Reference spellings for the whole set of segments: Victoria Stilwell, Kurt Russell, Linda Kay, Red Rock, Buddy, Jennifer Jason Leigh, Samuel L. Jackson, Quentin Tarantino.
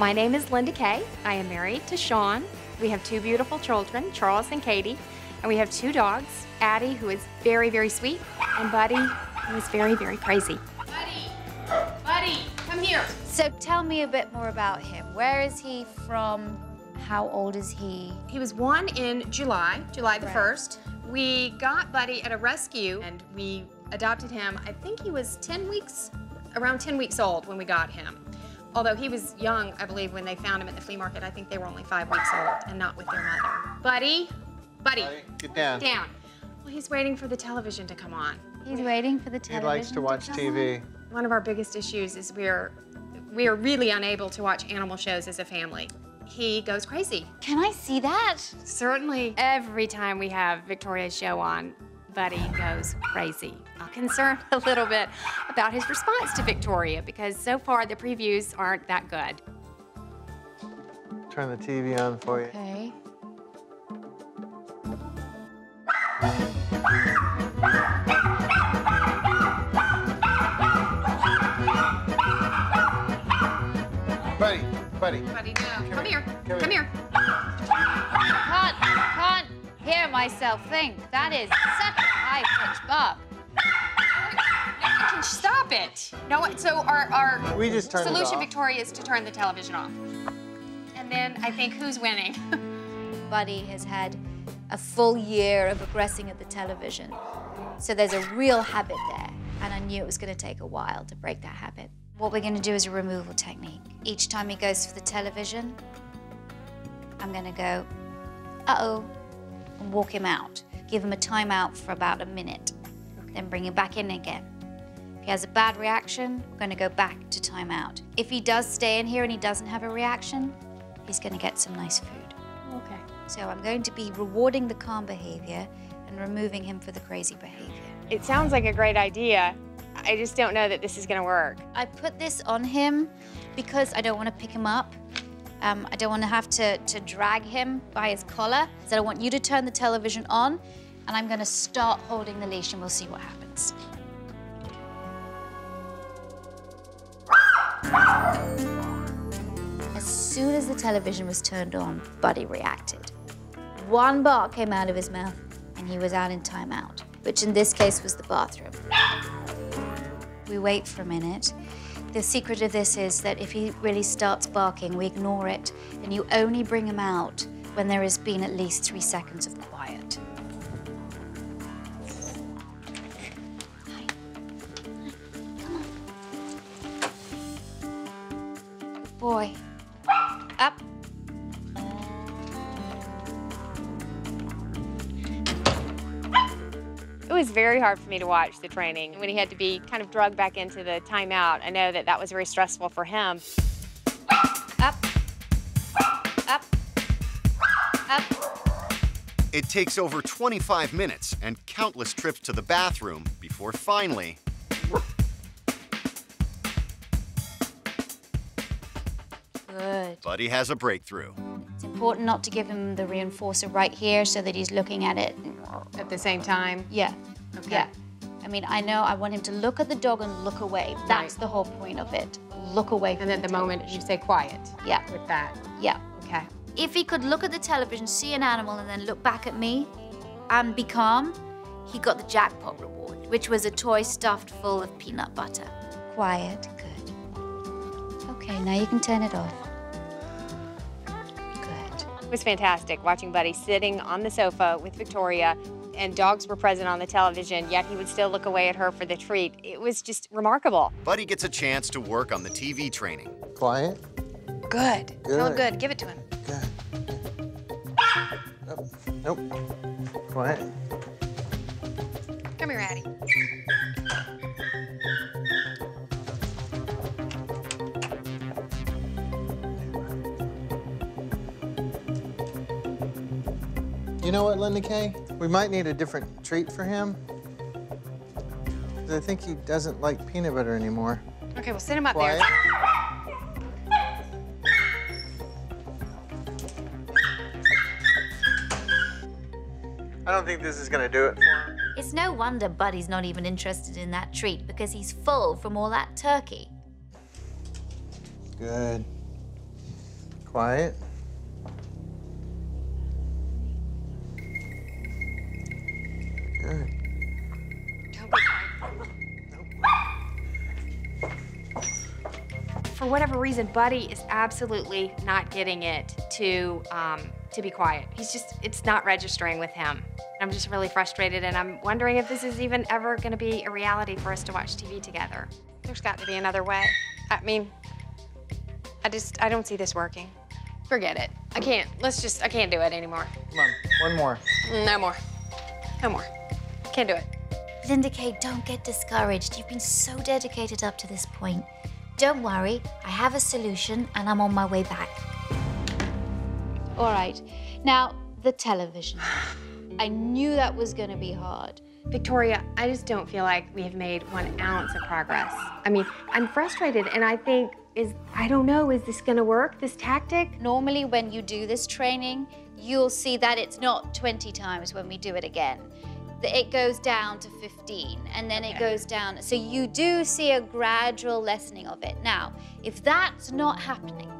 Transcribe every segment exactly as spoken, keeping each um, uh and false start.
My name is Linda Kay. I am married to Sean. We have two beautiful children, Charles and Katie, and we have two dogs, Addie, who is very, very sweet, and Buddy, who is very, very crazy. Buddy, Buddy, come here. So tell me a bit more about him. Where is he from? How old is he? He was one in July, July the first. We got Buddy at a rescue, and we adopted him. I think he was ten weeks, around ten weeks old when we got him. Although he was young, I believe, when they found him at the flea market. I think they were only five weeks old and not with their mother. Buddy, Buddy. Buddy, get down. Down. Well, he's waiting for the television to come on. He's waiting for the television. He likes to watch T V. One of our biggest issues is we are, we are really unable to watch animal shows as a family. He goes crazy. Can I see that? Certainly. Every time we have Victoria's show on, Buddy goes crazy. I'm concerned a little bit about his response to Victoria because so far the previews aren't that good. Turn the T V on for you. Okay. Buddy, Buddy. Buddy, no. Come, Come here. here. Come here. I can't, can't hear myself think. That is such a high-pitched bop. Stop it. No, so our, our we just solution, Victoria, is to turn the television off. And then I think who's winning? Buddy has had a full year of aggressing at the television. So there's a real habit there. And I knew it was going to take a while to break that habit. What we're going to do is a removal technique. Each time he goes for the television, I'm going to go, uh-oh, and walk him out. Give him a timeout for about a minute, then bring him back in again. If he has a bad reaction, we're going to go back to timeout. If he does stay in here and he doesn't have a reaction, he's going to get some nice food. Okay. So I'm going to be rewarding the calm behavior and removing him for the crazy behavior. It sounds like a great idea. I just don't know that this is going to work. I put this on him because I don't want to pick him up. Um, I don't want to have to, to drag him by his collar. So I want you to turn the television on, and I'm going to start holding the leash, and we'll see what happens. As soon as the television was turned on, Buddy reacted. One bark came out of his mouth, and he was out in timeout, which in this case was the bathroom. We wait for a minute. The secret of this is that if he really starts barking, we ignore it, and you only bring him out when there has been at least three seconds of quiet. Hi. Hi. Come on. Boy. Up. It was very hard for me to watch the training. When he had to be kind of drugged back into the timeout, I know that that was very stressful for him. Up, up, up. It takes over twenty-five minutes and countless trips to the bathroom before finally... Good. Buddy has a breakthrough. It's important not to give him the reinforcer right here so that he's looking at it. At the same time? Yeah. Okay. Yeah. I mean, I know I want him to look at the dog and look away. That's right. The whole point of it. Look away from the television. And then the moment you say quiet. Yeah. With that. Yeah. Okay. If he could look at the television, see an animal, and then look back at me and be calm, he got the jackpot reward, which was a toy stuffed full of peanut butter. Quiet. Good. Okay, now you can turn it off. It was fantastic watching Buddy sitting on the sofa with Victoria, and dogs were present on the television, yet he would still look away at her for the treat. It was just remarkable. Buddy gets a chance to work on the T V training. Quiet. Good. Good. Feel good. Give it to him. Good. Nope. Nope. Quiet. Come here, Addie. You know what, Linda Kay? We might need a different treat for him. I think he doesn't like peanut butter anymore. Okay, well, sit him up Quiet. there. I don't think this is gonna do it for him. It's no wonder Buddy's not even interested in that treat because he's full from all that turkey. Good. Quiet. Good. For whatever reason, Buddy is absolutely not getting it to um, to be quiet. He's just, it's not registering with him. I'm just really frustrated, and I'm wondering if this is even ever gonna be a reality for us to watch T V together. There's got to be another way. I mean, I just, I don't see this working. Forget it. I can't, let's just, I can't do it anymore. Come on, one more. No more. No more. Can't do it. Linda Kay, don't get discouraged. You've been so dedicated up to this point. Don't worry, I have a solution and I'm on my way back. All right, now the television. I knew that was gonna be hard. Victoria, I just don't feel like we have made one ounce of progress. I mean, I'm frustrated and I think, is, I don't know, is this gonna work, this tactic? Normally when you do this training, you'll see that it's not twenty times when we do it again. It goes down to fifteen, and then okay. It goes down. So you do see a gradual lessening of it. Now, if that's not happening,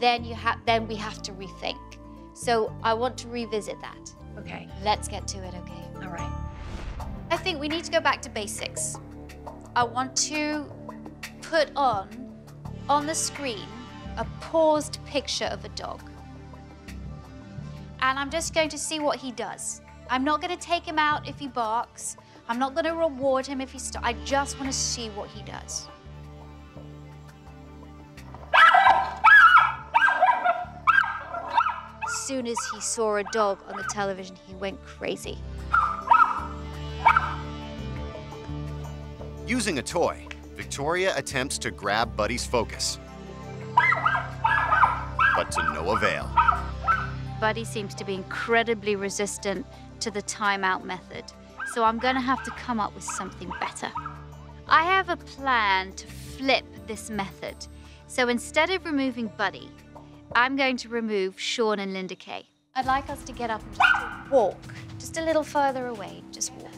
then you have then we have to rethink. So I want to revisit that. Okay. Let's get to it, okay? All right. I think we need to go back to basics. I want to put on, on the screen, a paused picture of a dog. And I'm just going to see what he does. I'm not going to take him out if he barks. I'm not going to reward him if he stops. I just want to see what he does. As soon as he saw a dog on the television, he went crazy. Using a toy, Victoria attempts to grab Buddy's focus, but to no avail. Buddy seems to be incredibly resistant to the timeout method. So I'm gonna have to come up with something better. I have a plan to flip this method. So instead of removing Buddy, I'm going to remove Sean and Linda Kay. I'd like us to get up and just walk, just a little further away, just walk.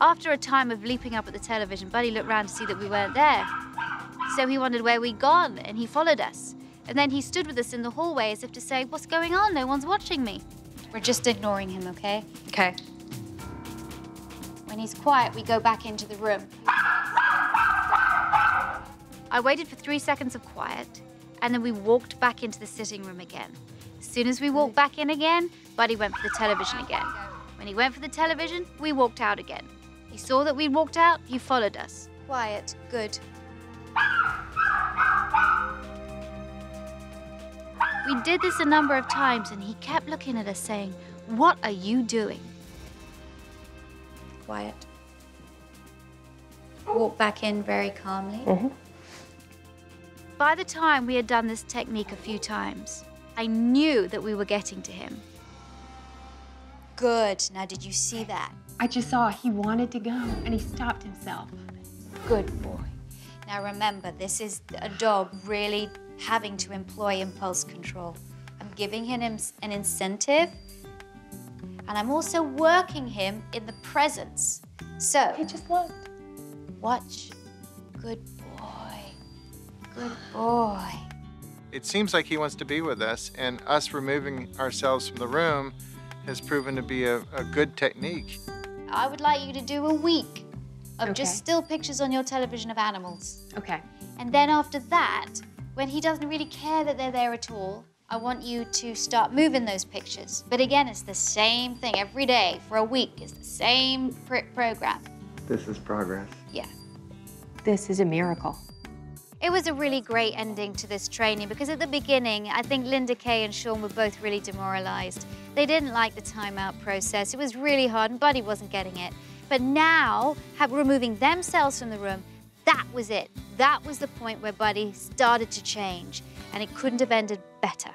After a time of leaping up at the television, Buddy looked around to see that we weren't there. So he wondered where we'd gone, and he followed us. And then he stood with us in the hallway as if to say, what's going on? No one's watching me. We're just ignoring him, okay? Okay. When he's quiet, we go back into the room. I waited for three seconds of quiet, and then we walked back into the sitting room again. As soon as we walked back in again, Buddy went for the television again. When he went for the television, we walked out again. He saw that we'd walked out, he followed us. Quiet, good. We did this a number of times, and he kept looking at us saying, what are you doing? Quiet. Walk back in very calmly. Mm-hmm. By the time we had done this technique a few times, I knew that we were getting to him. Good. Now, did you see that? I just saw he wanted to go, and he stopped himself. Good boy. Now, remember, this is a dog really having to employ impulse control. I'm giving him an incentive, and I'm also working him in the presence. So... He just looked. Watch. Good boy. Good boy. It seems like he wants to be with us, and us removing ourselves from the room has proven to be a, a good technique. I would like you to do a week of okay. just still pictures on your television of animals. Okay. And then after that, when he doesn't really care that they're there at all, I want you to start moving those pictures. But again, it's the same thing every day for a week. It's the same pr program. This is progress. Yeah. This is a miracle. It was a really great ending to this training because at the beginning, I think Linda Kay and Sean were both really demoralized. They didn't like the timeout process. It was really hard and Buddy wasn't getting it. But now, have, removing themselves from the room, that was it. That was the point where Buddy started to change, and it couldn't have ended better.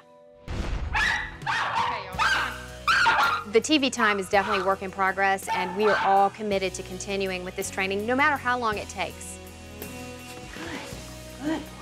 The T V time is definitely a work in progress, and we are all committed to continuing with this training, no matter how long it takes. Good, good.